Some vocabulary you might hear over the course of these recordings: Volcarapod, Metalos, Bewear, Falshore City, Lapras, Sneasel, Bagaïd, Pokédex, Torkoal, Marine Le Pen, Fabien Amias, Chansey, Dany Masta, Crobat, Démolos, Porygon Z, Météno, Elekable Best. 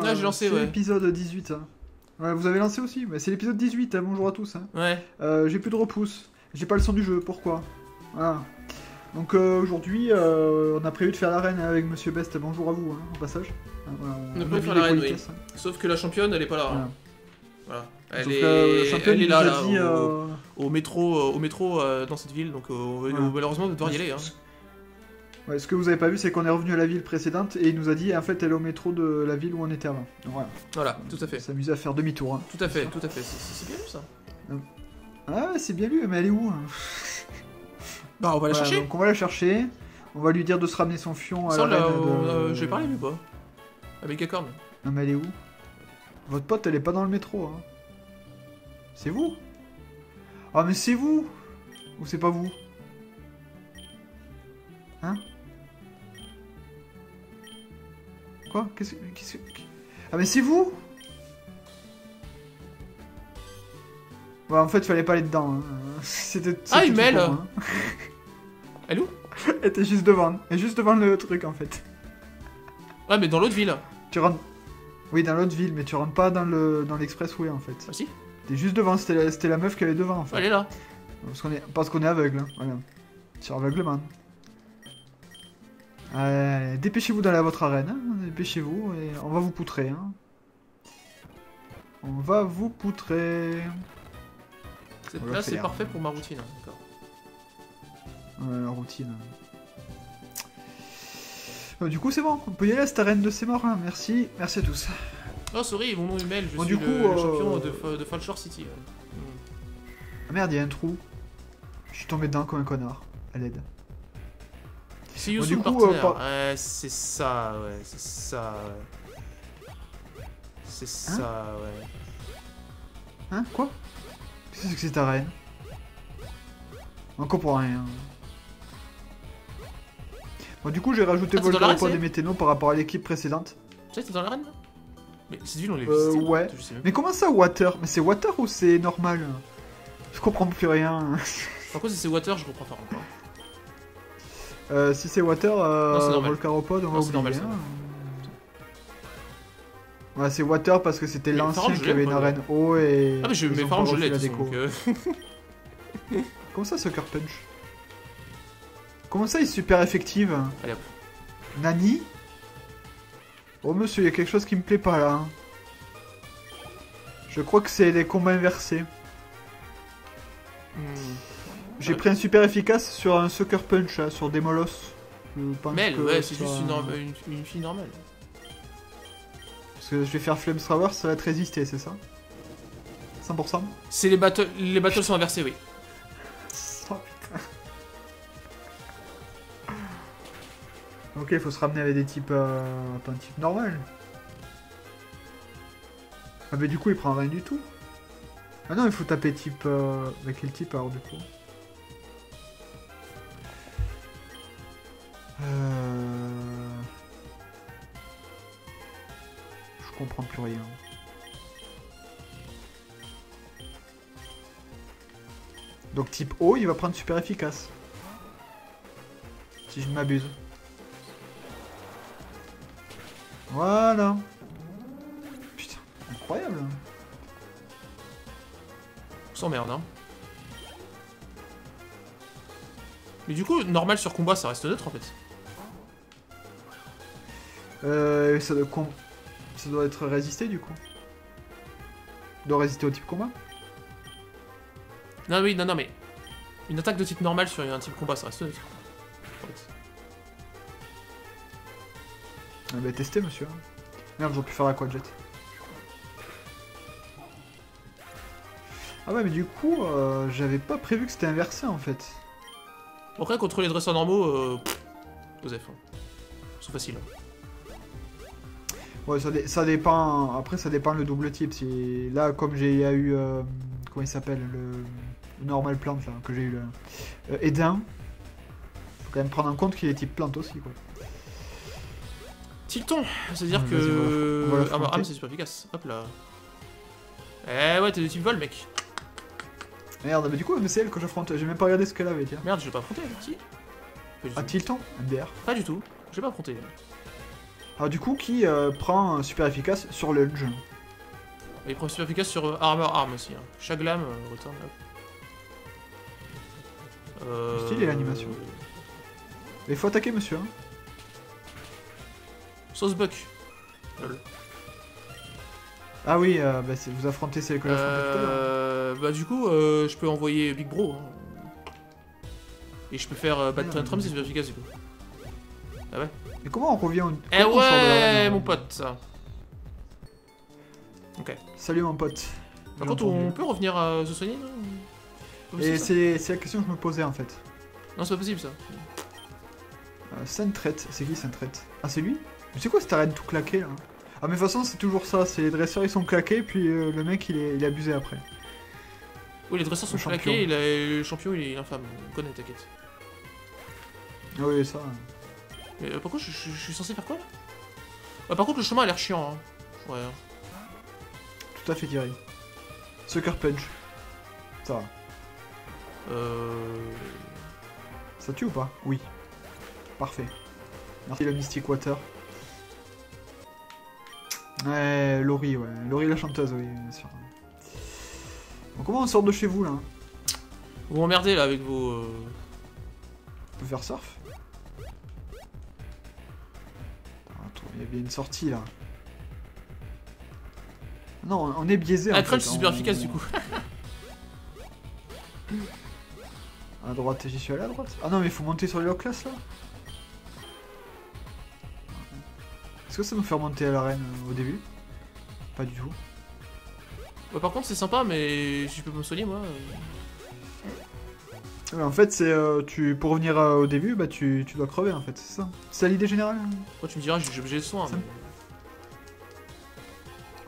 Hein. Ah, j'ai lancé, ouais. L'épisode 18. Hein. Ouais, vous avez lancé aussi, mais c'est l'épisode 18, hein, bonjour à tous. Hein. Ouais. J'ai plus de repousse. J'ai pas le son du jeu, pourquoi? Voilà. Donc aujourd'hui, on a prévu de faire l'arène avec Monsieur Best. Bonjour à vous, hein, au passage. Voilà, on a prévu de faire l'arène, oui. Hein. Sauf que la championne, elle est pas là. Voilà. Hein. Voilà. Elle, elle est là, dit, là au métro dans cette ville, donc voilà. Malheureusement, on va devoir y aller. Hein. Ouais, ce que vous avez pas vu, c'est qu'on est revenu à la ville précédente et il nous a dit en fait elle est au métro de la ville où on était avant. Donc, voilà. Voilà, tout à fait. S'amuser à faire demi-tour. Hein. Tout à fait, tout à fait. C'est bien lu ça. Ah, c'est bien lu, mais elle est où? Bah, on va la chercher. Donc on va la chercher. On va lui dire de se ramener son fion. À ça, la j'ai parlé lui pas. La mégacorne. Non mais elle est où? Votre pote, elle est pas dans le métro. Hein. C'est vous? Ah mais c'est vous? Ou c'est pas vous? Hein? Quoi? Qu'est-ce que... Ah mais c'est vous? Bah en fait fallait pas aller dedans, hein. C'était... Ah il mêle, hein. Elle est où? Elle était juste devant, le truc en fait. Ouais mais dans l'autre ville. Tu rentres... Oui dans l'autre ville mais tu rentres pas dans l'expressway en fait. Ah si? T'es juste devant, c'était la meuf qui allait devant en fait. Elle est là. Parce qu'on est aveugle, hein. Voilà. Sur aveuglement. Dépêchez-vous d'aller à votre arène, hein. Dépêchez-vous et on va vous poutrer. Hein. On va vous poutrer. Cette place est parfaite pour ma routine. Hein. Ouais, la routine. Du coup, c'est bon, on peut y aller à cette arène de ces morts. Hein. Merci, merci à tous. Oh, sorry, mon nom est Mel, je suis le champion de Falshore City. Ah merde, il y a un trou. Je suis tombé dedans comme un connard. À l'aide. C'est Youssou le partenaire. C'est ça, ouais. C'est ça, ouais. C'est ça, ouais. Hein? Quoi? Qu'est-ce que c'est ta reine? On comprend rien. Bon, du coup, j'ai rajouté Volcarapod et Météno par rapport à l'équipe précédente. Tu sais, t'es dans l'arène? Mais cette ville, on les visite. Ouais. Mais comment ça, Water? Mais c'est Water ou c'est normal? Je comprends plus rien. Par contre, si c'est Water, je comprends pas encore. Si c'est Water, Volcaropod, on va oublier. Normal, ouais, c'est Water parce que c'était l'ancien qui avait une arène haut et... Ah mais je mets Farm, je l'ai, déco. Comment ça, Sucker Punch? Comment ça, il est super effective? Allez hop. Nani? Oh monsieur, il y a quelque chose qui me plaît pas là. Je crois que c'est les combats inversés. J'ai pris un super efficace sur un Sucker Punch, là, sur des molosses. Mel, ouais, c'est juste une fille normale. Parce que je vais faire Flamestraver, ça va te résister, c'est ça? 100%? C'est les battles, sont inversés, oui. Oh putain. Ok, il faut se ramener avec des types... pas un type normal. Ah mais du coup, il prend rien du tout. Ah non, il faut taper type... avec quel type, alors, du coup? Je comprends plus rien. Donc type O, il va prendre super efficace. Si je ne m'abuse. Voilà. Putain, incroyable. On s'emmerde, hein. Mais du coup, normal sur combat, ça reste neutre en fait. Ça doit être résisté du coup. Il doit résister au type combat. Non, oui, non, non, mais une attaque de type normal sur un type combat, ça reste neutre. En fait. Ah bah testez, monsieur. Merde, j'aurais pu faire la quadjet. Ah ouais, mais du coup, j'avais pas prévu que c'était inversé en fait. Après, contre les dresseurs normaux, Joseph, hein. C'est facile. Hein. Ouais, ça dépend. Après, ça dépend le double type. Si là, comme j'ai eu, comment il s'appelle, le normal plante là, que j'ai eu le Edin. Faut quand même prendre en compte qu'il est type plante aussi, quoi. Tilton, c'est-à-dire que ah mais c'est super efficace. Hop là. Eh ouais, t'es de type vol, mec. Merde, mais du coup, mais c'est elle que j'affronte. J'ai même pas regardé ce qu'elle avait, tiens. Merde, je l'ai pas affronté, merci. Ah, Tilton, MDR. Pas du tout. J'ai pas affronté. du coup qui prend super efficace sur Lunge. Il prend super efficace sur Armor Arm aussi. Hein. Shaglam, retourne là. Stylé l'animation. Il faut attaquer monsieur. Hein. Saucebuck. Ah oui, bah vous affrontez c'est les collèges. Bah du coup, je peux envoyer Big Bro. Hein. Et je peux faire Bad Train Trump, c'est super efficace du coup. Ah ouais. Mais comment on revient au... Eh ouais, mon pote, ça. Ok. Salut mon pote. Par contre, on peut revenir à se soigner, non? Et c'est la question que je me posais en fait. Non, c'est pas possible ça. Saint-Traite, c'est qui Saint-Traite? Ah, c'est lui? Mais c'est quoi cette arène tout claquée là? Ah, mais de toute façon, c'est toujours ça, c'est les dresseurs ils sont claqués, puis le mec il est abusé après. Oui, les dresseurs sont claqués, le champion il est infâme, on connaît, t'inquiète. Oui, ça. Mais pourquoi je suis censé faire quoi là? Ah, par contre, le chemin a l'air chiant, hein. Ouais. Tout à fait, Thierry. Sucker Punch. Ça va. Ça tue ou pas? Oui. Parfait. Merci le Mystic Water. Ouais. Laurie la chanteuse, oui, bien sûr. Bon, comment on sort de chez vous, là? Vous m'emmerdez, là, avec vos... On peut faire surf? Attends, il y a bien une sortie, là. Non, on est biaisé, en fait. Ah, crunch, c'est super efficace, du coup. À droite, j'y suis allé à droite. Ah non, mais faut monter sur les Loclas, là. Est-ce que ça nous fait remonter à l'arène au début? Pas du tout. Ouais, par contre, c'est sympa, mais je peux me soigner moi. Ouais, en fait, c'est pour revenir au début, bah tu dois crever en fait, c'est ça. C'est l'idée générale. Oh, tu me diras, j'ai obligé de soin. Mais...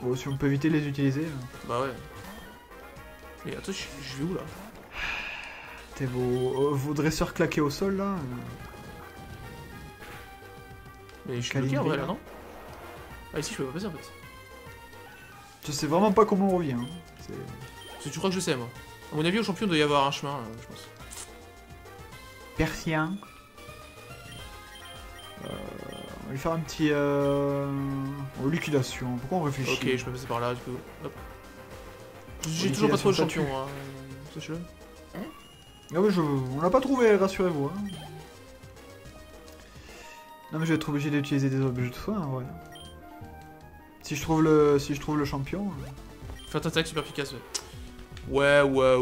Oh, si on peut éviter de les utiliser. Bah ouais. Mais attends, je vais où là? T'es vos dresseurs claqués au sol là. Mais je suis bloqué en vrai là, non? Ah, ici je peux pas passer en fait. Je sais vraiment pas comment on revient. Hein. Parce que tu crois que je sais, moi. À mon avis, au champion, il doit y avoir un chemin, là, je pense. Persien. On va lui faire un petit. Oh, liquidation. Pourquoi on réfléchit? Ok, je peux passer par là, du coup. Hop. J'ai toujours pas trouvé le champion, hein. Sachez-le. Ah oui, on l'a pas trouvé, rassurez-vous. Hein. Non, mais je vais être obligé d'utiliser des objets de soin, hein, ouais. Si je trouve le champion... Fais un attaque super efficace, ouais. Ouais.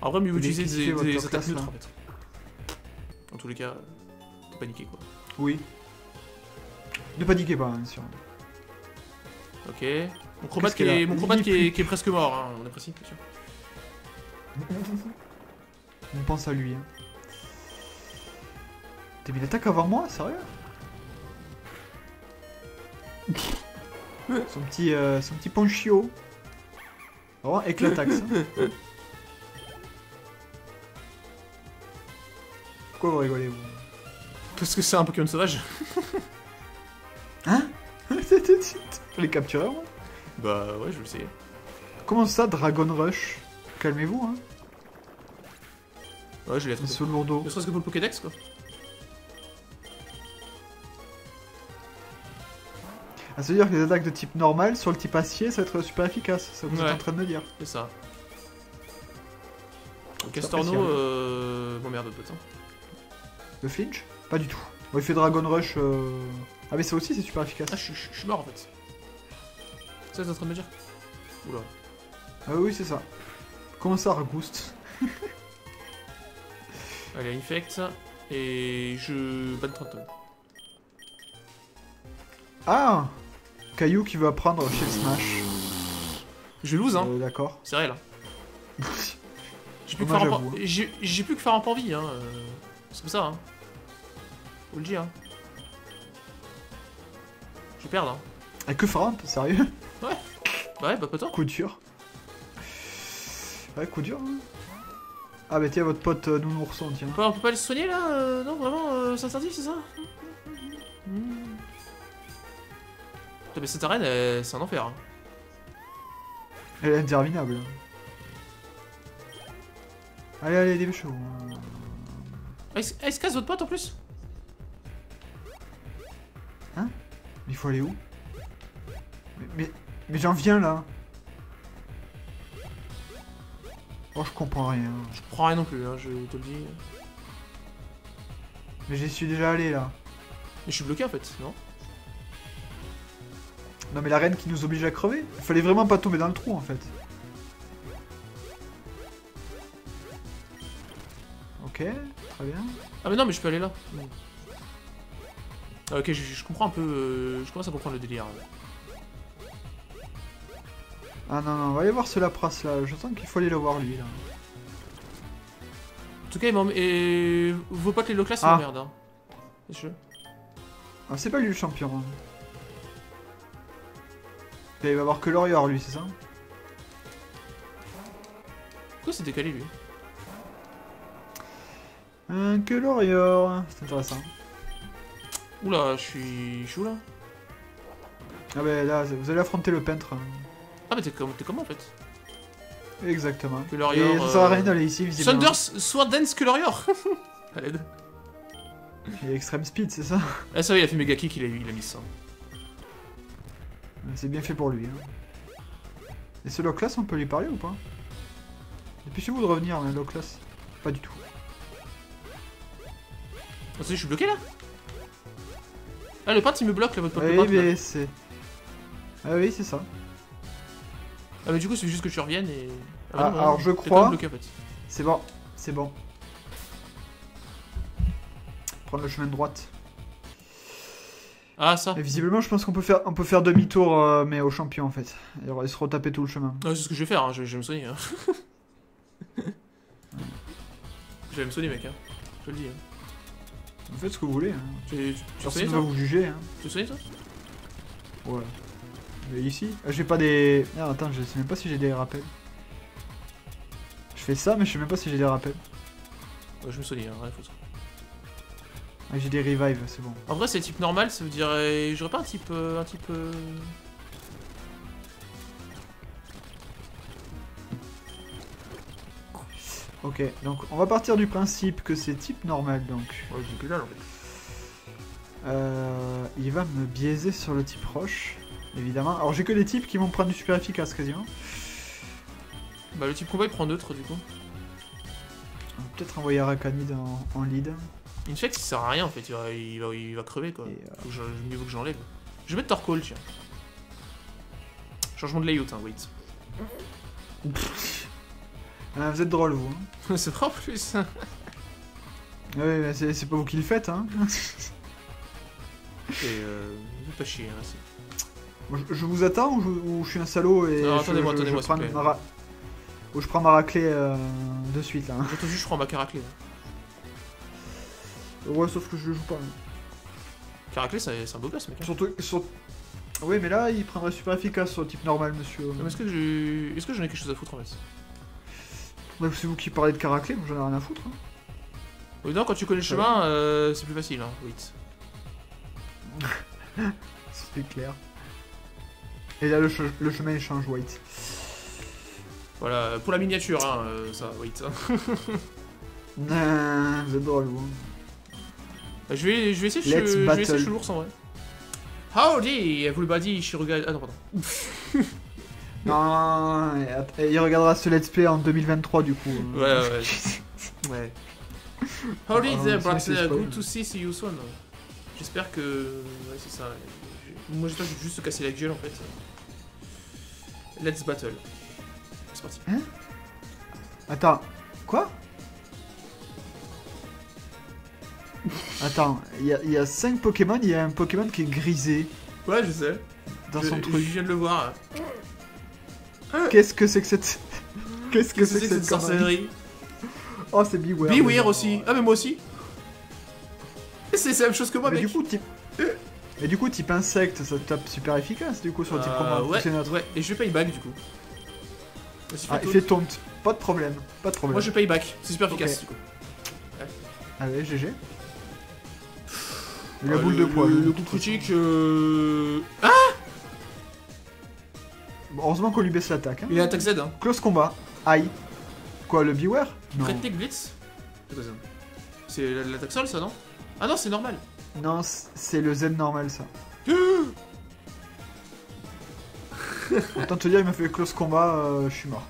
En vrai, mieux utiliser des attaques neutres, en fait. En tous les cas, ne paniquez, quoi. Oui. Ne paniquez pas, bien sûr. Ok. Mon combat qui est presque mort, hein. On apprécie, bien sûr. On pense à lui, hein. T'as mis l'attaque avant moi, sérieux? Son petit ponchio. Vraiment éclataxe. Pourquoi vous rigolez vous? Parce que c'est un Pokémon sauvage. Hein? Je l'ai capturé moi? Bah ouais, je vais essayer. Comment ça, Dragon Rush? Calmez-vous hein. Ouais, je l'ai attrapé. Sous le lourdeau. Ne serait-ce que pour le Pokédex quoi. Ah, ça veut dire que les attaques de type normal sur le type acier ça va être super efficace, ça vous êtes en train de me dire. C'est ça. Castorno, bon merde, putain. Le flinch? Pas du tout. Bon, il fait Dragon Rush. Ah, mais ça aussi c'est super efficace. Ah, je suis mort en fait. Ça, vous êtes en train de me dire? Oula. Ah, oui, c'est ça. Comment ça, Ragoost? Allez, infect. Et je. Ban 30 tonnes. Ah, Caillou qui veut apprendre chez Smash. Je lose, hein. D'accord. C'est réel. Hein. J'ai plus que faire un panvi, hein. C'est comme ça, hein. Faut le dire, hein. Je vais perdre, hein. Ah, que faire un peu, sérieux? Ouais. Bah ouais, bah pas tant. Coup dur. Ouais, coup dur, hein. Ah, bah tiens, votre pote Nounourson, tiens. On peut pas le soigner, là? Non, vraiment, c'est interdit, c'est ça? Mais cette arène, c'est un enfer. Hein. Elle est interminable. Allez, dépêchez-vous. Ah, il se casse votre pote en plus? Hein? Mais il faut aller où? Mais j'en viens là. Oh, je comprends rien. Je comprends rien non plus, hein, je te le dis. Mais j'y suis déjà allé là. Mais je suis bloqué en fait, non? Non mais la reine qui nous oblige à crever. Il fallait vraiment pas tomber dans le trou en fait. Ok, très bien. Ah mais non mais je peux aller là. Ah, ok, je comprends un peu, je commence à comprendre le délire. Ah non, non, on va aller voir ce Lapras là, je sens qu'il faut aller le voir lui là. En tout cas, et vos potes les Loclas, c'est merde hein. Ah, c'est pas lui le champion. Hein. Il va avoir que l'Orior lui, c'est ça? Pourquoi c'est décalé lui? Que l'Orior, c'est intéressant. Oula, je suis où là? Ah bah là, vous allez affronter le peintre. Ah mais t'es comment en fait? Exactement. Que l'Orior... Et ça sert à rien d'aller ici visiblement. Thunders, Sword Dance, que l'Orior. À l'aide. Il est extrême speed, c'est ça? Ah ça oui, il a fait méga kick, il a mis ça. C'est bien fait pour lui. Hein. Et ce Loclas, on peut lui parler ou pas? Dépêchez-vous de revenir, hein, Loclas. Pas du tout. Oh, je suis bloqué là. Ah, le peintre il me bloque là, votre pote. Ah, oui, c'est. Ah, oui, c'est ça. Ah, mais du coup, c'est juste que tu reviennes et. Ah, bah, non, alors, je crois. En fait. C'est bon, c'est bon. Prendre le chemin de droite. Ah ça. Et visiblement je pense qu'on peut faire demi-tour mais au champion en fait. Il va se retaper tout le chemin. Ah, c'est ce que je vais faire, hein. Je vais me soigner. Hein. Je vais me soigner mec, hein. Je te le dis. Hein. Vous faites ce que vous voulez. Hein. Personne ne va vous juger. Hein. Tu te soignes toi? Ouais. Mais ici j'ai pas des... Ah attends, je sais même pas si j'ai des rappels. Je fais ça mais je sais même pas si j'ai des rappels. Ouais, je me soigne, hein. Rien à foutre. Ah, j'ai des revives, c'est bon. En vrai, c'est type normal, ça veut dire. J'aurais pas un type. Ok, donc on va partir du principe que c'est type normal donc. Ouais, j'ai plus dalle en fait. Il va me biaiser sur le type roche, évidemment. Alors j'ai que des types qui vont prendre du super efficace quasiment. Bah, le type combat il prend d'autres du coup. On va peut-être envoyer Arachnid en lead. Infect il sert à rien en fait, il va crever quoi. Mieux vaut que j'enlève. Je vais mettre Torkoal tiens. Changement de layout hein, wait. Ah, vous êtes drôle vous. Hein. C'est vrai en plus. Ah ouais mais c'est pas vous qui le faites hein. Vous pas chier hein. Bon, je vous attends ou je suis un salaud et non, attendez-moi, s'il vous plaît. Ou je prends ma raclée de suite là. Hein. Je prends ma caraclée. Hein. Ouais, sauf que je le joue pas. Caraclé, c'est un beau gosse, mec. Surtout... Oui, mais là, il prendrait super efficace sur le type normal, monsieur. Est-ce que j'en ai quelque chose à foutre en fait? Bah, c'est vous qui parlez de Caraclé, moi j'en ai rien à foutre. Hein. Oui, non, quand tu connais le chemin, c'est plus facile, hein. Wait. C'est clair. Et là, le chemin il change, wait. Voilà, pour la miniature, hein, ça, wait. Vous êtes drôle, vous. Je vais essayer de chez l'ours en vrai. Howdy, everybody, je regarde. Ah non, pardon. Non, il regardera ce let's play en 2023 du coup. Ouais. Howdy there, but good to see you soon. J'espère que. Ouais, c'est ça. Moi j'espère que je vais juste se casser la gueule en fait. Let's battle. C'est parti. Hein? Attends, quoi? Attends, il y a 5 Pokémon, il y a un Pokémon qui est grisé. Ouais, je sais. Dans son truc. Je viens de le voir. Qu'est-ce que c'est que cette... Qu'est-ce que c'est que cette sorcellerie? Oh, c'est Beware. Beware aussi. Ah, mais moi aussi. C'est la même chose que moi, mais mec. Du coup, type insecte, ça tape super efficace, du coup, sur le type combat. Ouais, et je paye back, du coup. Ah, il fait taunt. Pas de problème, pas de problème. Moi, je paye back. C'est super efficace, du coup. Allez, GG. La boule de poids. Le coup critique. Ah bon, heureusement qu'on lui baisse l'attaque. Hein. Il attaque Z. Hein. Close combat. Aïe. Quoi, le Beware? Critique Blitz? C'est l'attaque seule, ça, non? Ah non, c'est normal. Non, c'est le Z normal, ça. Autant te dire, il m'a fait close combat, je suis mort.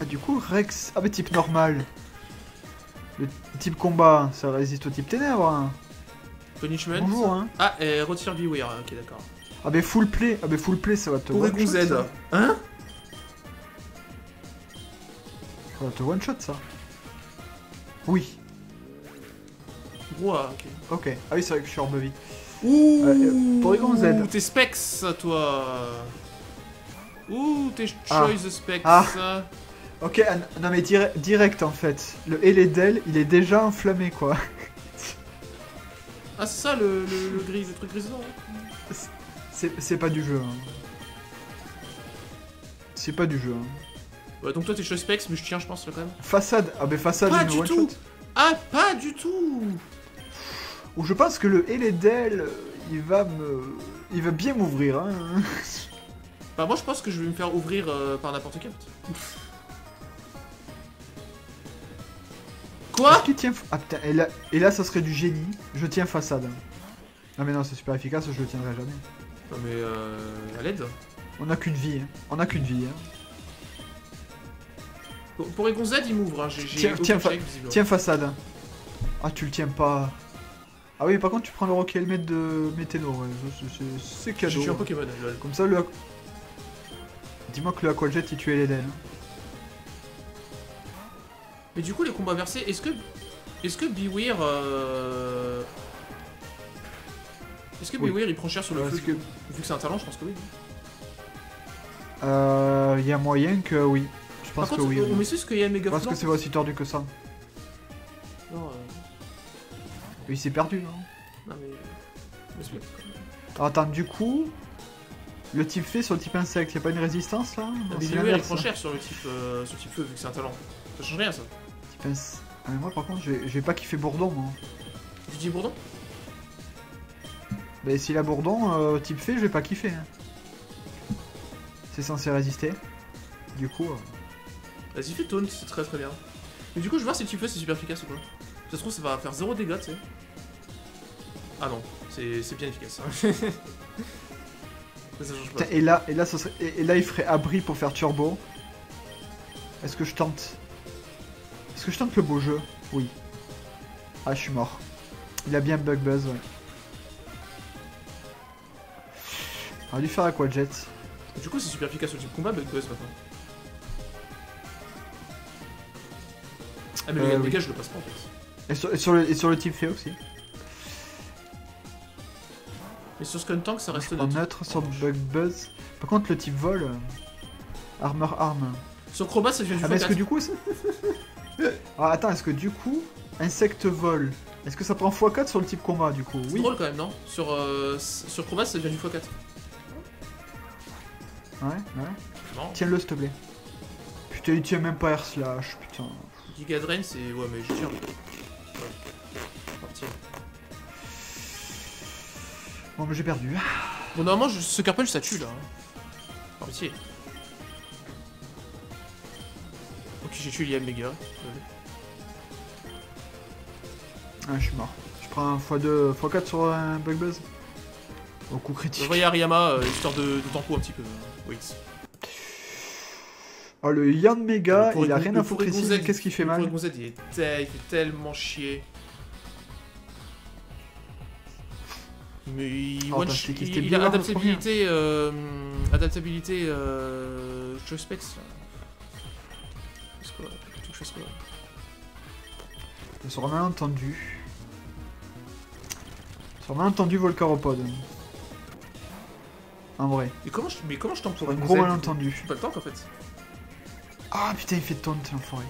Ah, du coup, Rex... Ah, mais type normal. Le type combat, ça résiste au type ténèbres. Hein. Punishment. Bonjour, hein. Ah, et retire viewer, ok, d'accord. Ah, mais full play, ah, mais full play, ça va te one shot. Z. Ça. Hein? Ça va te one shot, ça. Oui. Ouah, ok. Ok, ah oui, c'est vrai que je suis hors de vie. Ouh, Porygon Z. T'es specs, toi. Ouh, t'es choice specs. Ah. Ok, non mais direct en fait. Le Eledel, il est déjà enflammé quoi. Ah, c'est ça le gris, le truc grisant. Hein. C'est pas du jeu. Hein. C'est pas du jeu. Hein. Ouais, donc toi t'es choice specs, mais je tiens, je pense, là quand même. Façade, ah, mais façade, pas du tout. Ah, pas du tout. Ou je pense que le Eledel, il va bien m'ouvrir. Hein. Bah moi je pense que je vais me faire ouvrir par n'importe quel. Quoi? Tient... Ah putain, et là ça serait du génie. Je tiens façade. Non mais non, c'est super efficace, je le tiendrai jamais. Non mais à l'aide. On a qu'une vie. Hein. On a qu'une vie. Hein. Pour Egon Z, il m'ouvre. Hein. Tiens façade. Ah tu le tiens pas. Ah oui, par contre, tu prends le Rock Helmet de Météno, ouais. C'est cadeau. Je suis un Pokémon, lol. Comme ça, le... Dis-moi que le Aqua Jet, il tuait les dents. Mais du coup, les combats versés, est-ce que Bewear... Est-ce que Bewear, il prend cher sur le feu que... Vu que c'est un talent, je pense que oui. Il y a moyen que oui. Je pense par contre, que oui. On m'excuse qu'il y a méga flanc. Je pense que c'est aussi tordu que ça. Non, il s'est perdu, non? Non mais... Alors, attends, du coup... Le type fée sur le type insecte, y'a pas une résistance, là? Non, mais il prend cher sur le type feu, vu que c'est un talent. Ça change rien, ça. Type insecte... Ah mais moi, par contre, j'ai pas kiffé Bourdon, moi. Tu dis Bourdon? Bah, s'il a Bourdon, type fée, je vais pas kiffer. Hein. C'est censé résister. Du coup... Vas-y, fais taunt, c'est très très bien. Mais du coup, je vais voir si le type feu, c'est super efficace ou quoi. Ça se trouve, ça va faire 0 dégâts, tu sais. Ah non, c'est bien efficace. Hein. Ça change pas. Et là, ça serait, et là, il ferait abri pour faire turbo. Est-ce que je tente? Est-ce que je tente le beau jeu? Oui. Ah, je suis mort. Il a bien bug buzz, ouais. On va lui faire Aqua Jet. Du coup, c'est super efficace au type combat, bug buzz maintenant. Ah, mais le dégât, oui. Je le passe pas en fait. Et sur le type fée aussi. Et sur Skun Tank, ça reste neutre. Sur Bug Buzz. Par contre, le type vol. Armor Arm. Sur Crobat, ça devient du mais est-ce que du coup. Ah, attends, est-ce que du coup. Insecte vol. Est-ce que ça prend x4 sur le type combat du coup? Oui. C'est drôle quand même, non? Sur Crobat, ça devient du x4. Ouais. Non. Tiens-le, s'il te plaît. Putain, il tient même pas R slash, putain. Giga Drain, c'est. Ouais, mais je tire. Bon mais j'ai perdu. Bon normalement ce carpel ça tue là. Par pitié. Ok j'ai tué l'IA méga. Ah je suis mort. Je prends un x2, x4 sur un bug buzz. Au coup critique. Envoyez Ariyama histoire de tempo un petit peu. Oui. Oh le Yann méga, il a rien à foutre ici. Qu'est-ce qu'il fait mal? Le Z il fait tellement chier. Mais il a adaptabilité, je specs. C'est quoi? On sera malentendu. On sera malentendu Volcaropode. En vrai. Mais comment je tente pour un gros malentendu? Je suis pas le temps en fait. Ah putain il fait taunt l'enfoiré.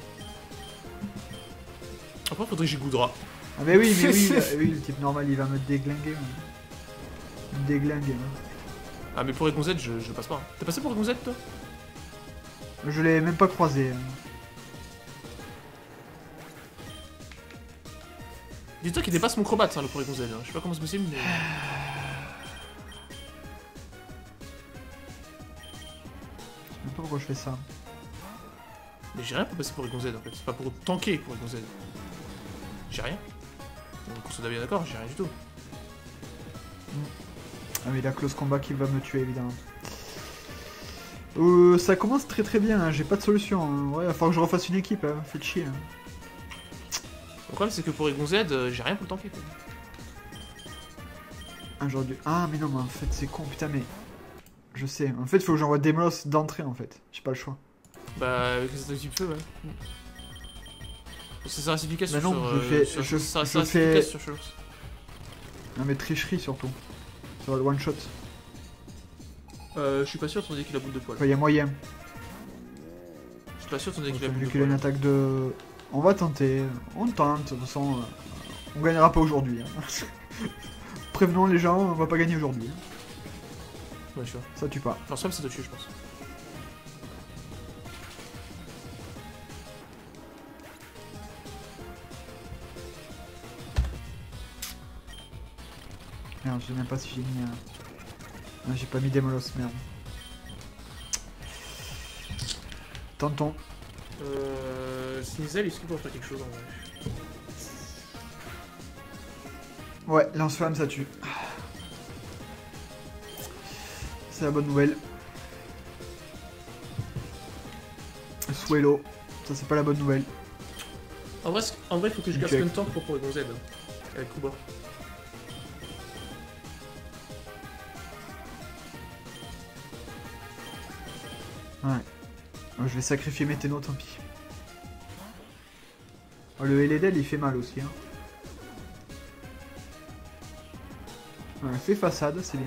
Après faudrait que j'ai Goudra. Ah mais oui, oui le type normal il va me déglinguer. Hein. Déglingue. Ah mais pour Egon Z je passe pas. T'es passé pour Egon Z toi? Je l'ai même pas croisé. Dis-toi qu'il dépasse mon Crobat hein, le pour Egon Z. Je sais pas comment c'est possible mais... Je sais même pas pourquoi je fais ça. Mais j'ai rien pour passer pour Egon Z en fait. C'est pas pour tanker pour Egon Z. J'ai rien. Course d'avion, d'accord, j'ai rien du tout. Ah mais la close combat qui va me tuer évidemment. Ça commence très très bien, hein. J'ai pas de solution. Hein. Ouais, il va falloir que je refasse une équipe, hein. Faites chier. Hein. Le problème c'est que pour Egon Z, j'ai rien pour le tanker. Un genre de... Ah mais non mais en fait c'est con, putain mais... Je sais, en fait faut que j'envoie Deimlos d'entrée en fait, j'ai pas le choix. Bah avec les attaques du feu, ouais. C'est sa racification sur... Bah non, je fais... Non mais tricherie surtout. Ça va le one shot. Je suis pas sûr, tandis qu'il a boule de poil. Enfin, y a moyen. Je suis pas sûr, tandis qu'il a boule de poil. Vu qu'il a une attaque de... On va tenter, on tente, de toute façon, on gagnera pas aujourd'hui. Hein. Prévenons les gens, on va pas gagner aujourd'hui. Ouais, sûr. Ça tue pas. Enfin, ça te tue, je pense. Merde, je sais même pas si j'ai mis... Ah, j'ai pas mis Deimlos, merde. Tentons. Sneasel, est-ce qu'il peut faire quelque chose en vrai? Ouais, lance-flamme, ça tue. C'est la bonne nouvelle. Swello, ça c'est pas la bonne nouvelle. En vrai, faut que je garde un tank pour pouvoir Z avec Kuba. Ouais. Je vais sacrifier mes ténos, tant pis. Oh, le Eledel il fait mal aussi. Hein. Ouais, c'est façade, c'est bien.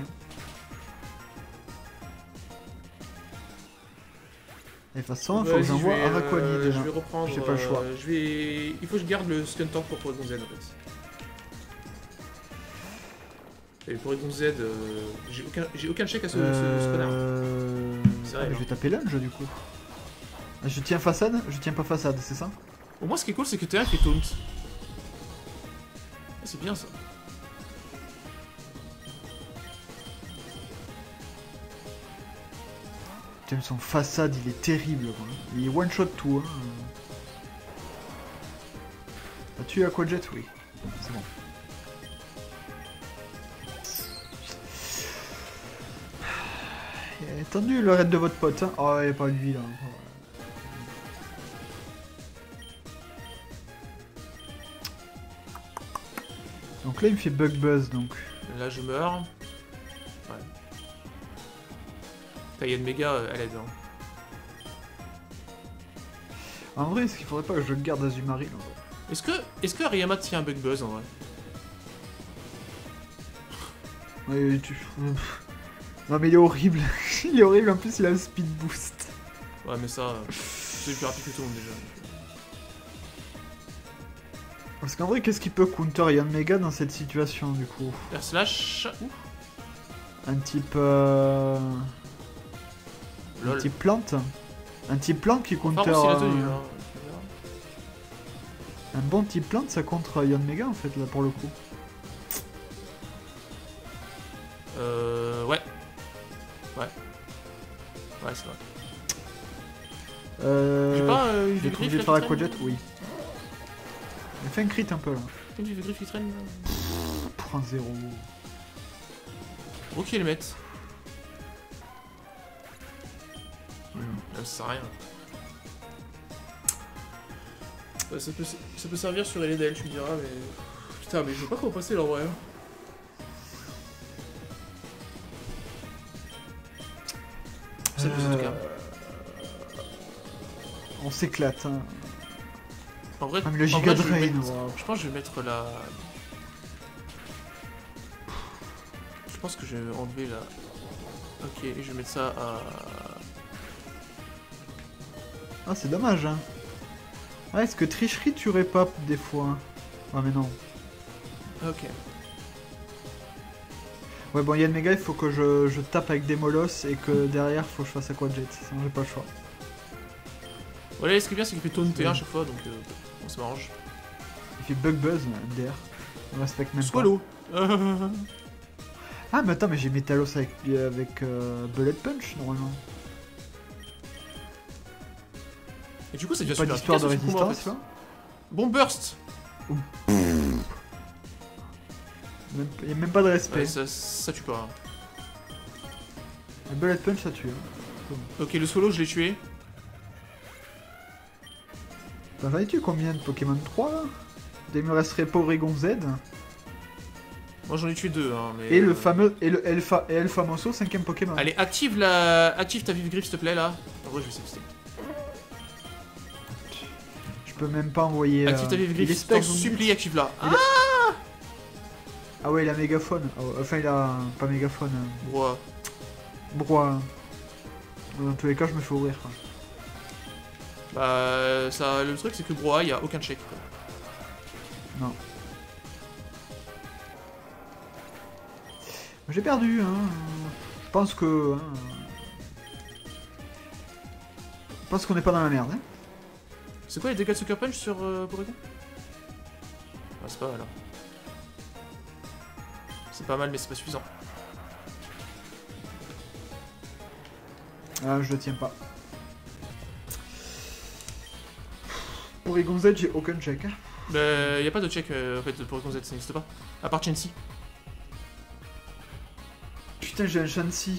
De toute façon, il faut que j'envoie Araquani déjà. Je vais reprendre. J'ai pas le choix. Il faut que je garde le Stun Tank pour Porygon Z en fait. Et Porygon Z, j'ai aucun check à ce connard. C'est vrai. Ah, je vais taper lunge du coup. Je tiens façade, je tiens pas façade, c'est ça? Au moins, ce qui est cool, c'est que Terra fait taunt. C'est bien ça. Son façade il est terrible quoi. Il one shot tout hein. T'as tué Aquajet? Oui. C'est bon. Il a tendu le raid de votre pote hein. Oh il n'y a pas lui là. Donc là il me fait bug buzz donc. Là je meurs. Taïen Mega à l'aide. En vrai, est-ce qu'il faudrait pas que je garde Azumarill? Est-ce que Ariyama tient un bug buzz en vrai? Oui, tu... Non mais il est horrible. Il est horrible, en plus il a un speed boost. Ouais mais ça, c'est plus rapide que tout le monde déjà. Parce qu'en vrai, qu'est-ce qu'il peut counter Ariyama Mega dans cette situation du coup? R slash... Un type... Lol. Un type plante qui compte un bon type plante ça contre Ion Mega en fait là pour le coup. Ouais c'est vrai. J'ai trouvé par Aquajet, oui. Il fait un crit un peu là. J'ai fait griffe qui traîne. Prends 0. Ok le mec. Ça sert à rien. Ouais, ça peut servir sur Eledel, tu me diras, mais... Putain, mais je veux pas trop passer là, en vrai. Ça peut, en tout cas. On s'éclate, hein. En vrai, le giga drain, je pense que je vais mettre la... Je pense que je vais enlever la... Ok, et je vais mettre ça à... Ah c'est dommage hein. Ah, est-ce que tricherie tuerait pas des fois? Ah mais non. Ok. Ouais bon Yann Mega il faut que je tape avec des molosses et que derrière faut que je fasse Aquajet, sinon j'ai pas le choix. Voilà ouais, ce qui est bien c'est qu'il fait taunt TR à chaque fois donc on se mange. Il fait bug buzz MDR. On respecte même Swallow. Pas. Ah mais attends mais j'ai Metalos avec Bullet Punch normalement. Et du coup, ça devient super efficace, ce combat, en fait. Bon burst. Il n'y a même pas de respect. Ouais, ça tue pas. Hein. Un bullet punch, ça tue. Hein. Ok, le solo, je l'ai tué. T'as jamais tué combien de Pokémon 3 là? Il me resterait Porygon Z. Moi j'en ai tué 2. Hein, mais et le fameux. Et le Elfa et Elfamoso, 5ème Pokémon. Allez, active la. Active ta vive griffe s'il te plaît là. En vrai, je vais s'abster. Je peux même pas envoyer. Active ta vive griffe, t'en supplie, active là. Ah, ah ouais, il a mégaphone. Enfin, il a. Pas mégaphone. Broie. Broie. Dans tous les cas, je me fais ouvrir quoi. Bah, ça, le truc c'est que Broa, y a aucun check. Quoi. Non. J'ai perdu, hein. Je pense que. Hein, je pense qu'on n'est pas dans la merde. Hein. C'est quoi les dégâts de Sucker Punch sur Porygon? Ah, c'est pas mal. Hein. C'est pas mal, mais c'est pas suffisant. Ah, je le tiens pas. Porygon Z, j'ai aucun check. Bah, y a pas de check en fait de Porygon Z, ça n'existe pas. À part Chansey. Putain, j'ai un Chansey.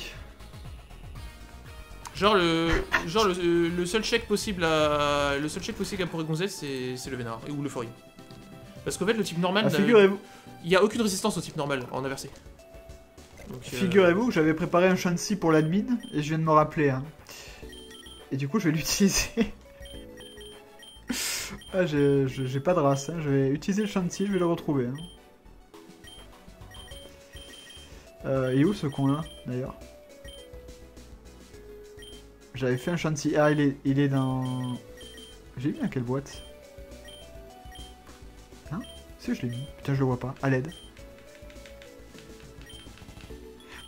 Genre le seul check possible à Porygon Z, c'est le Vénard ou le Fori. Parce qu'en fait le type normal, ah, figurez-vous, y a aucune résistance au type normal en inversé. Figurez-vous que j'avais préparé un Chansey pour l'admin et je viens de me rappeler. Hein. Et du coup, je vais l'utiliser. Ah, j'ai pas de race, hein. Je vais utiliser le Chansey, je vais le retrouver. Hein. Il est où ce con là, d'ailleurs? J'avais fait un Chansey. Ah, il est dans... J'ai mis à quelle boîte? Hein? Si, je l'ai mis. Putain, je le vois pas. À l'aide.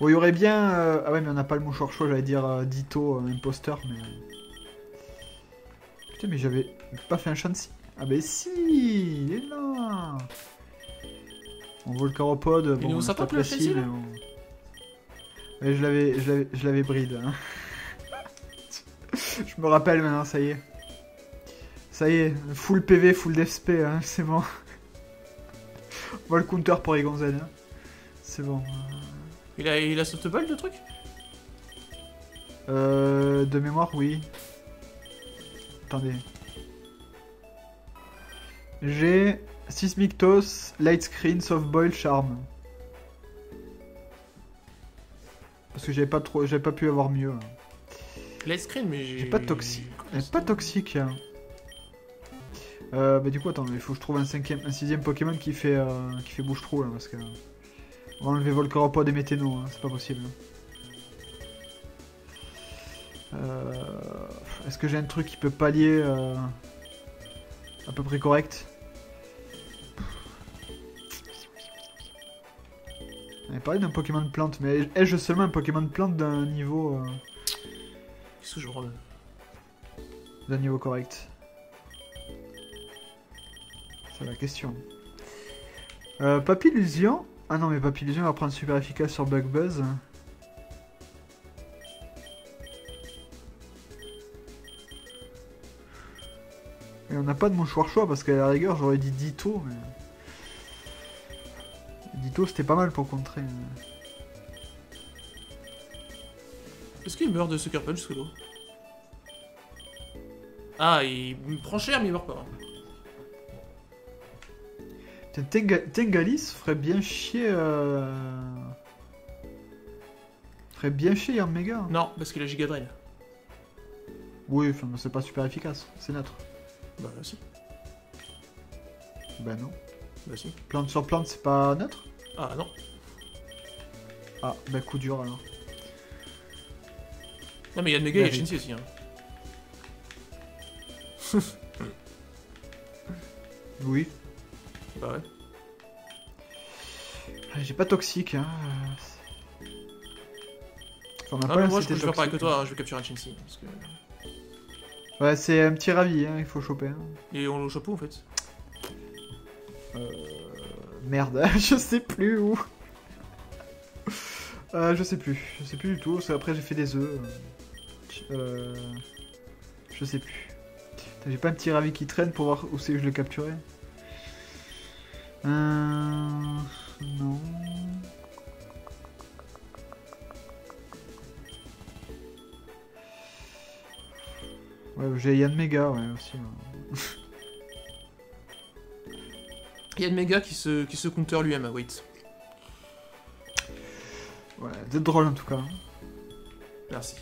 Bon, il y aurait bien... Ah ouais, mais on n'a pas le mouchoir chaud, j'allais dire Ditto, imposteur, mais... Putain, mais j'avais... Pas fait un Chansey. Ah bah si, il est là. On voit le Caropode. Bon, ça pas le Chansey. Mais je l'avais bride. Hein. Je me rappelle maintenant, ça y est. Ça y est, full PV, full DSP, hein, c'est bon. On voit le counter pour Porygon Z. Hein. C'est bon. Il a softball le truc? De mémoire, oui. Attendez. J'ai Sismic Toss, Light Screen, Softball, Charme. Parce que j'avais pas pu avoir mieux. Light Screen, mais j'ai pas toxique. Pas toxique. Hein. Bah du coup attends, il faut que je trouve un sixième Pokémon qui fait bouche trou là, parce que on va enlever Volcaropod et Météno, hein, c'est pas possible. Est-ce que j'ai un truc qui peut pallier à peu près correct? On avait parlé d'un Pokémon de plante, mais ai-je seulement un Pokémon de plante d'un niveau... Qu'est-ce que je remets? D'un niveau correct. C'est la question. Papillusion? Ah non, mais Papillusion va prendre super efficace sur Bug Buzz. Et on n'a pas de mouchoir choix, parce qu'à la rigueur, j'aurais dit Ditto, mais... Ditto, c'était pas mal pour contrer. Est-ce qu'il meurt de Sucker Punch sous l'eau? Ah, il prend cher, mais il meurt pas. Tengalis ferait bien chier. Ferait bien chier Yarn Mega. Non, parce qu'il a Giga Drain. Oui, enfin, c'est pas super efficace, c'est neutre. Bah, si. Bah, non. Bah si. Plante sur plante, c'est pas neutre? Ah non. Ah, bah coup dur alors. Non mais il y a de méga et Chansey aussi. Hein. Oui. Bah ouais. J'ai pas toxique. Hein. Enfin, ah mais moi je peux faire pareil que toi, hein. Je vais capturer un Chansey. Parce que... Ouais, c'est un petit ravi, hein. Il faut choper. Hein. Et on le chope où en fait? Merde, je sais plus où. Je sais plus du tout. Après j'ai fait des œufs. Je sais plus. J'ai pas un petit ravi qui traîne pour voir où c'est que je l'ai capturé. Non. Ouais, j'ai Yann Mega, ouais, aussi. Ouais. Yann Mega qui se counter lui-même à Wait. Ouais, vous êtes drôle en tout cas. Merci.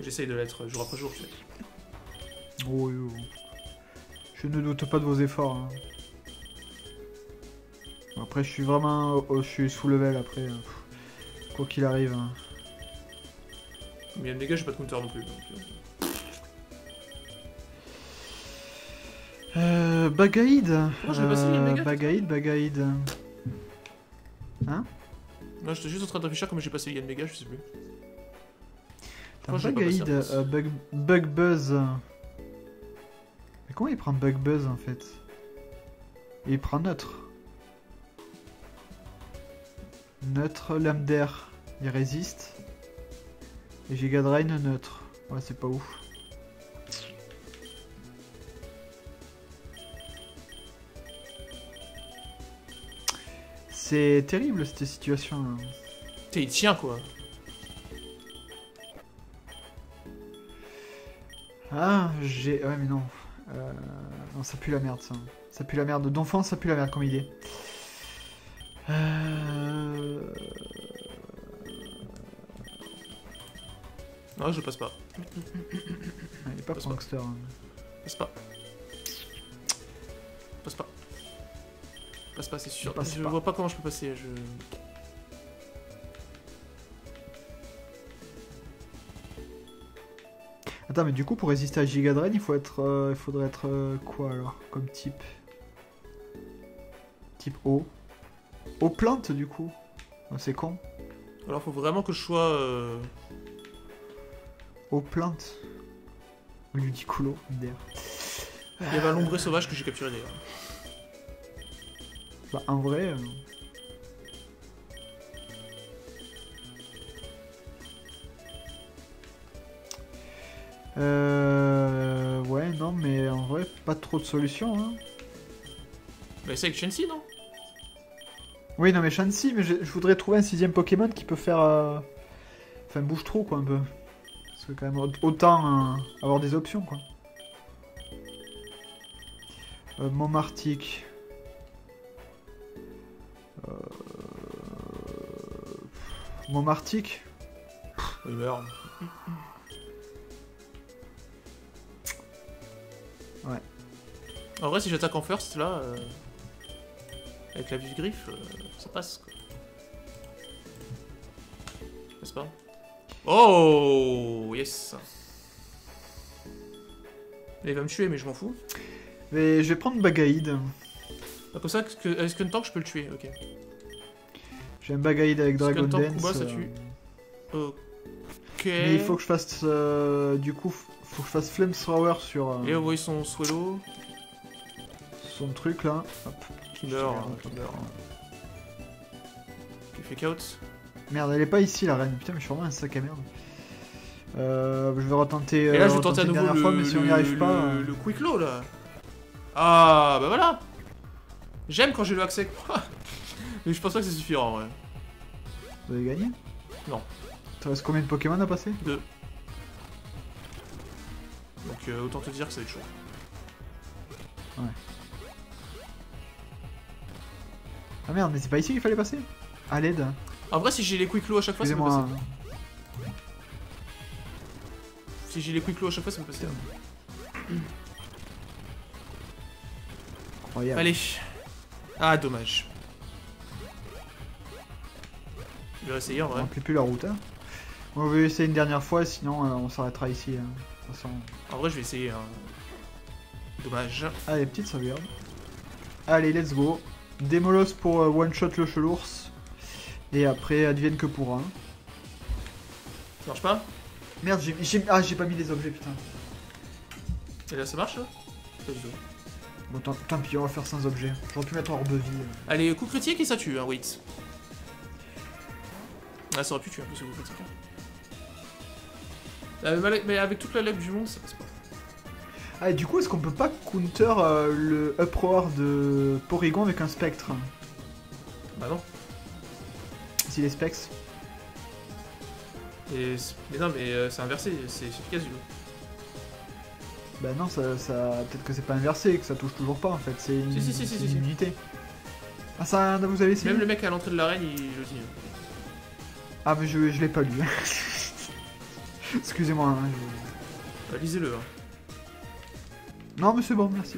J'essaye de l'être jour après jour. Oui, oui. Je ne doute pas de vos efforts. Hein. Après, je suis vraiment... Oh, je suis sous level après. Quoi qu'il arrive. Hein. Mais Yann Mega, j'ai pas de counter non plus. Donc... Bagaïd. Oh, Bagaïd. Hein? Non, j'étais juste en train d'afficher comme j'ai passé Yann Mega, je sais plus. Bagaïd, Bug Buzz. Mais comment il prend Bug Buzz en fait? Et il prend Neutre, Lame d'air, il résiste. Et Giga Drain, Neutre. Ouais, c'est pas ouf. C'est terrible cette situation. T'es il tient quoi. Ah, j'ai... Ouais mais non. Non, ça pue la merde ça. Ça pue la merde d'enfance, ça pue la merde comme idée. Non, je passe pas. Ah, il est pas prankster. Hein. Passe pas. Passe pas, c'est sûr. Je vois pas comment je peux passer. Attends, mais du coup, pour résister à Giga Drain, il faut être, il faudrait être quoi alors, comme type? Type eau. Eau plante, du coup. C'est con. Alors, faut vraiment que je sois. Eau plante. On lui dit coulo, d'air. Il y avait un lombré sauvage que j'ai capturé d'ailleurs. Bah en vrai... Ouais non mais en vrai pas trop de solutions hein. Bah c'est avec Chansey non? Oui non mais Chansey mais je voudrais trouver un 6ème Pokémon qui peut faire... Enfin bouche-trou quoi un peu. Parce que quand même autant avoir des options quoi. Momartic... Momartic. Il meurt. Ouais. En vrai, si j'attaque en first là, avec la vive griffe, ça passe quoi. N'est-ce pas? Oh yes. Il va me tuer, mais je m'en fous. Mais je vais prendre Bagaïd. Ah, comme ça, avec Skuntank, je peux le tuer, ok. J'ai un Bagaïd avec Dragon Dance. Kuba, ça tue. Ok. Mais il faut que je fasse. Du coup, faut que je fasse Flamethrower sur. Et envoyer son Swellow. Son truc là. Hop. Qui meurt. Qui fait K-out. Merde, elle est pas ici la reine. Putain, mais je suis vraiment un sac à merde. Je vais retenter. Et là, je vais tenter à nouveau dernière fois, mais si on n'y arrive pas. Le Quick Low là. Ah, bah voilà. J'aime quand j'ai le accès. Mais je pense pas que ça suffira en vrai. Vous avez gagné? Non. Tu restes combien de Pokémon à passer? 2. Donc autant te dire que ça va être chaud. Ouais. Ah merde, mais c'est pas ici qu'il fallait passer? À l'aide. En vrai, si j'ai les Quick Low à chaque fois, ça peut passer. Si j'ai les Quick Low à chaque fois, ça peut passer. Incroyable. Allez. Ah, dommage. Je vais essayer en vrai. On remplit plus la route. Hein. On va essayer une dernière fois, sinon on s'arrêtera ici. De toute façon. En vrai, je vais essayer. Dommage. Allez, petite sauvegarde. Allez, let's go. Démolos pour one shot le chelours. Et après, advienne que pour un. Ça marche pas? Merde, j'ai pas mis les objets, putain. Et là, ça marche là? Pas du tout. Bon, tant pis, on va faire sans objet. J'aurais pu mettre hors de vie. Allez, coup critique et ça tue, hein, wait. Ah, ça aurait pu tuer un peu ce coup critique. Mais avec toute la lèvre du monde, ça passe pas. Ah, et du coup, est-ce qu'on peut pas counter le uproar de Porygon avec un spectre? Bah non. Si les specs. Et... Mais non, mais c'est inversé, c'est efficace du coup. Bah non, peut-être que c'est pas inversé, que ça touche toujours pas en fait, c'est une... Si, une unité. Ah ça, vous avez essayé. Même le mec à l'entrée de l'arène, il le dit. Ah mais je l'ai pas lu. Excusez-moi. Hein, bah, lisez-le. Hein. Non mais c'est bon, merci.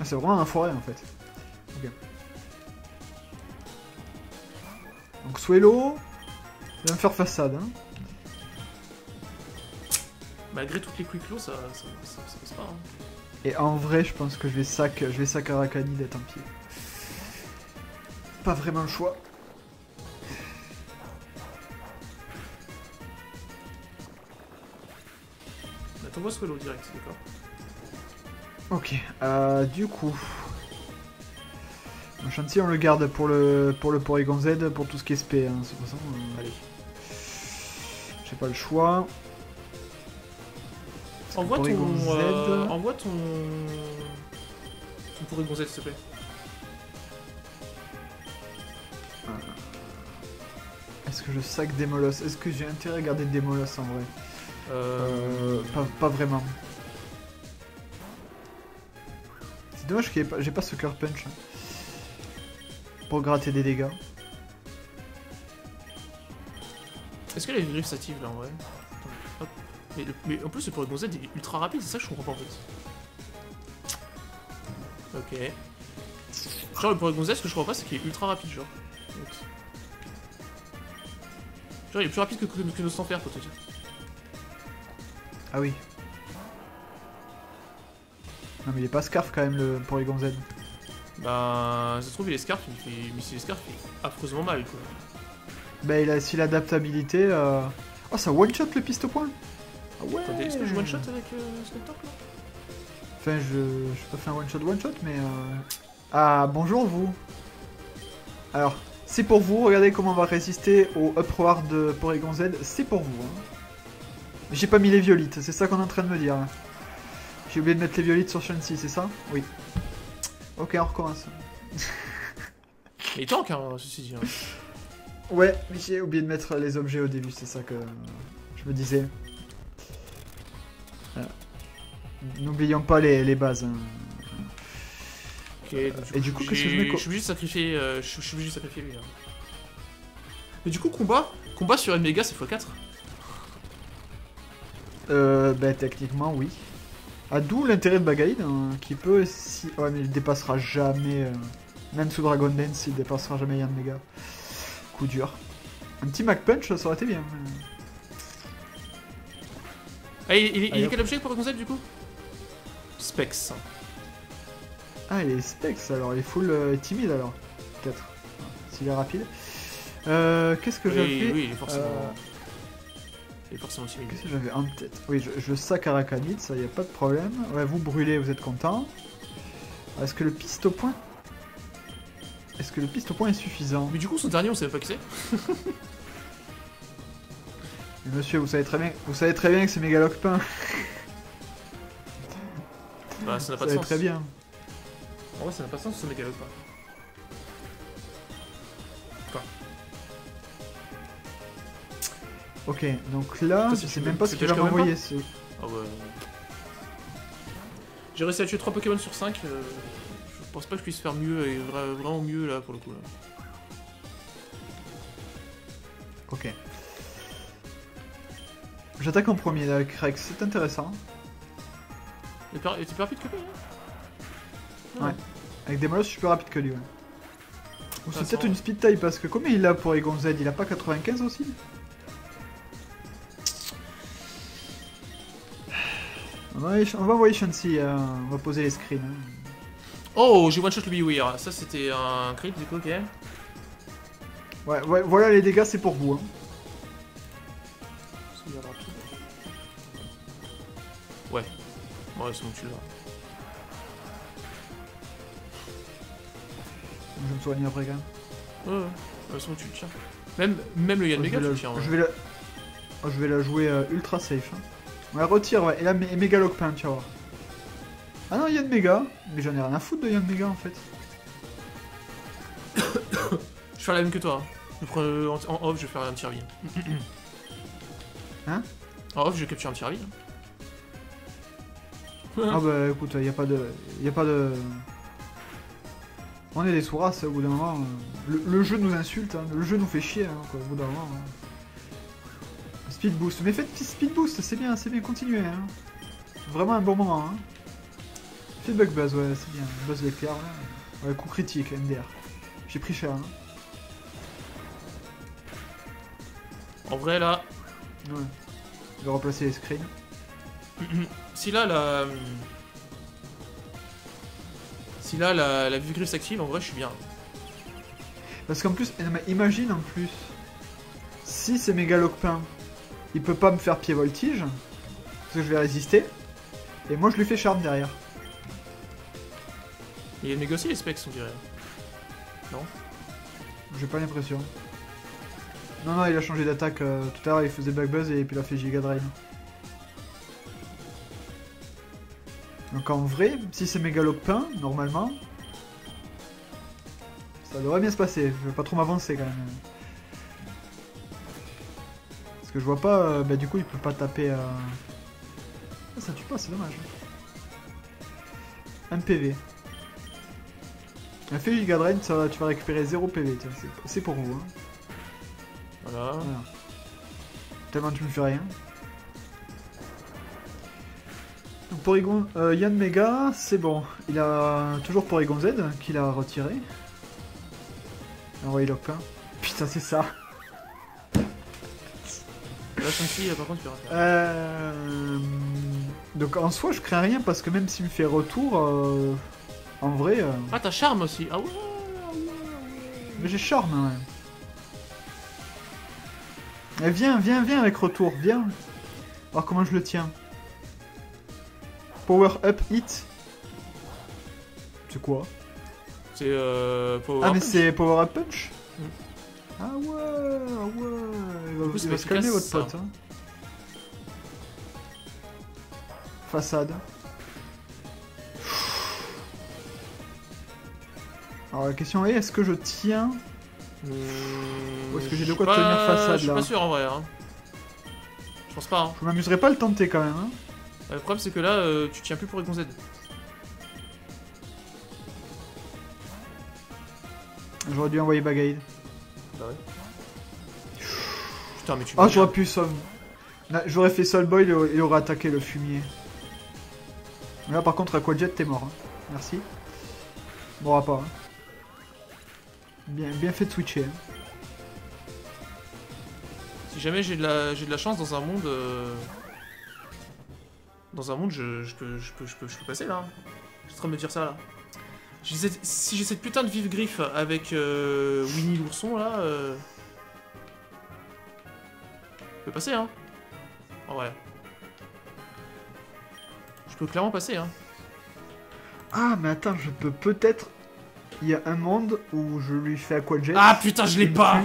Ah, c'est vraiment un forêt en fait. Ok. Donc Swello, il va me faire façade. Hein. Malgré toutes les quick lows, ça passe pas. Hein. Et en vrai, je pense que je vais sac Aracani d'être en pied. Pas vraiment le choix. Attends, moi Swello direct, d'accord. Ok, du coup... Le chantier, on le garde pour le Porygon Z, pour tout ce qui est SP, hein, de toute façon. Allez. J'ai pas le choix. Envoie ton Porygon Z, s'il te plaît. Est-ce que je sac Démolos? Est-ce que j'ai intérêt à garder Démolos en vrai? Pas vraiment. C'est dommage que j'ai pas ce cœur punch. Pour gratter des dégâts. Est-ce qu'elle a une griffe sative là en vrai? Hop. Mais en plus le Porygon Z est ultra rapide, c'est ça que je comprends pas en fait. Ok. Genre le Porygon Z, ce que je comprends pas c'est qu'il est ultra rapide genre. Genre il est plus rapide que nos Stanfer pour te dire. Ah oui. Non mais il est pas scarf quand même le Porygon Z. Bah, ça se trouve, il est scarf, mais si il est scarf, il est affreusement mal quoi. Bah, il a aussi l'adaptabilité. Oh, ça one-shot le piste au point. Ah ouais. Attendez, est-ce que je one-shot avec Sceptor là? Enfin, je peux faire un one-shot, mais. Ah, bonjour vous. Alors, c'est pour vous, regardez comment on va résister au uproar de Porygon Z, c'est pour vous. Hein. J'ai pas mis les violettes, c'est ça qu'on est en train de me dire. J'ai oublié de mettre les violettes sur Shanxi, c'est ça? Oui. Ok, on recommence. Mais tank, hein, ceci dit. Hein. Ouais, mais j'ai oublié de mettre les objets au début, c'est ça que je me disais. Voilà. N'oublions pas les bases. Hein. Ok, donc, et du coup, qu'est-ce que je mets? Je suis obligé de sacrifier lui. Hein. Mais du coup, combat sur une méga, c'est x4. Bah, techniquement, oui. Ah, d'où l'intérêt de Bagaïd, hein, qui peut, si... Ouais, mais il dépassera jamais... Même sous Dragon Dance, il dépassera jamais Yann Mega. Coup dur. Un petit Mac Punch, ça aurait été bien. Ah, il est quel objet pour le concept, du coup? Specs. Ah, il est Specs, alors. Il est full timide, alors. Peut-être. S'il est rapide. Qu'est-ce que j'avais fait? Oui, il est forcément... Qu'est-ce que j'avais en tête? Oui, je sac Arachnid, ça y a pas de problème. Ouais, vous brûlez, vous êtes content. Est-ce que le piste au point? Est-ce que le piste au point est suffisant? Mais du coup, son dernier, on sait pas qui c'est. Mais monsieur, vous savez très bien que c'est Mégalocpin. Bah, ça n'a pas de sens. Vous savez très bien. En vrai, ça n'a pas de sens, ce Mégalocpin. Ok, donc là, je sais même pas ce qu'il va m'envoyer. Ah ouais. J'ai réussi à tuer 3 Pokémon sur 5. Je pense pas que je puisse faire mieux, et vraiment mieux là pour le coup. Là. Ok. J'attaque en premier là, avec Rex, c'est intéressant. T'es plus rapide que lui hein? Ouais. Avec Démolos, je suis plus rapide que lui. Ouais. Ou c'est peut-être une speed taille parce que combien il a pour Porygon Z? Il a pas 95 aussi? On va envoyer Shanxi, on va poser les screens. Oh, j'ai one-shot le Beware, ça c'était un crit du coup, ok. Ouais, voilà les dégâts, c'est pour vous. Hein. Ouais, c'est bon, tu l'as. Je me soigne après quand même. Ouais, c'est bon, tu le tiens. Même le Yann Mega, tu le tiens. Je vais la jouer ultra safe. Hein. Ouais, retire, ouais, et là, Mégalocpin, tu vas voir. Ah non, il y a de méga, mais j'en ai rien à foutre de Yann Mega en fait. Je fais la même que toi. En off, je vais faire un petit ravine. Hein? En off, je vais capturer un petit ravine. Ah bah écoute, y a pas de... On est des souraces au bout d'un moment. Le jeu nous insulte, hein. Le jeu nous fait chier, hein, quoi, au bout d'un moment. Hein. Speed boost, mais faites speed boost, c'est bien, continuez. Hein. Vraiment un bon moment. Hein. Feedback buzz, ouais, c'est bien. Buzz d'éclair, ouais. Ouais, coup critique, MDR. J'ai pris cher. Hein. En vrai, là... Ouais. Je vais remplacer les screens. Si là, la... Si là, la vue grise s'active, en vrai, je suis bien. Parce qu'en plus, imagine en plus, si c'est mégalopin, il peut pas me faire pied voltige, parce que je vais résister, et moi je lui fais charme derrière. Il est négocié les specs, on dirait. Non? J'ai pas l'impression. Non, non, il a changé d'attaque, tout à l'heure il faisait back buzz et puis il a fait giga drive. Donc en vrai, si c'est mégalopin, normalement, ça devrait bien se passer. Je vais pas trop m'avancer quand même. Parce que je vois pas, bah du coup il peut pas taper... Ah, ça tue pas, c'est dommage. Un PV. Un fait Giga Drain, ça, tu vas récupérer 0 PV, c'est pour vous. Hein. Voilà. Voilà. Tellement tu me fais rien. Porygon, Yann Mega, c'est bon. Il a toujours Porygon Z qu'il a retiré. Envoyé Lopin. Putain, c'est ça. Là, si, par contre, donc en soi, je crains rien parce que même s'il me fait retour, en vrai. Ah, t'as charme aussi. Ah ouais. Mais j'ai charme, ouais. Et viens avec retour, viens. Alors comment je le tiens? Power up hit. C'est quoi? C'est power up. Ah mais c'est power up punch. Mm. Ah ouais, il va se calmer votre pote. Hein. Façade. Alors la question est que je tiens ou est-ce que j'ai de quoi tenir façade là? Je suis pas sûr en vrai. Hein. Je pense pas. Hein. Je m'amuserais pas à le tenter quand même. Hein. Le problème c'est que là tu tiens plus pour Porygon Z. J'aurais dû envoyer Bagaïd. Bah ouais. Putain mais tu... Ah j'aurais pu Somme. J'aurais fait Soul Boy, il aurait attaqué le fumier. Là par contre Aquajet t'es mort. Hein. Merci. Bon à pas. Hein. Bien fait de switcher. Hein. Si jamais j'ai de la chance dans un monde... Dans un monde, je peux passer là. Je suis en train de me dire ça là. Si j'ai cette putain de vive griffe avec Winnie l'ourson là. Je peux passer hein. En vrai. Je peux clairement passer hein. Ah, mais attends, je peux peut-être. Il y a un monde où je lui fais Aquajet. Ah putain, je l'ai pas!